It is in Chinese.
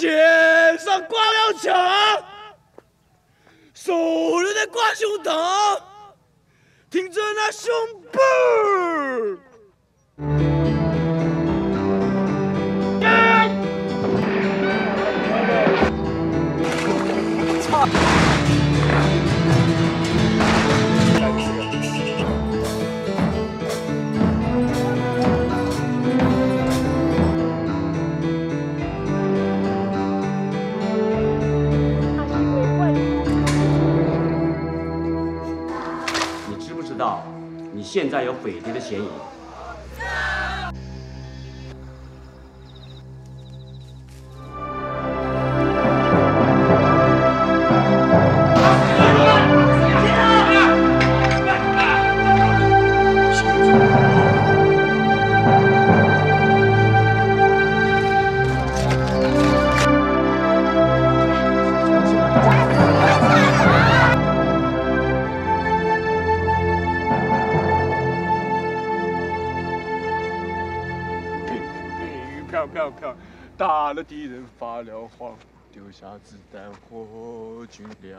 肩上挂料墙，手榴弹挂胸膛，挺着那胸部儿。 你知不知道，你现在有匪谍的嫌疑？ 打了敌人发了慌，丢下子弹获军粮。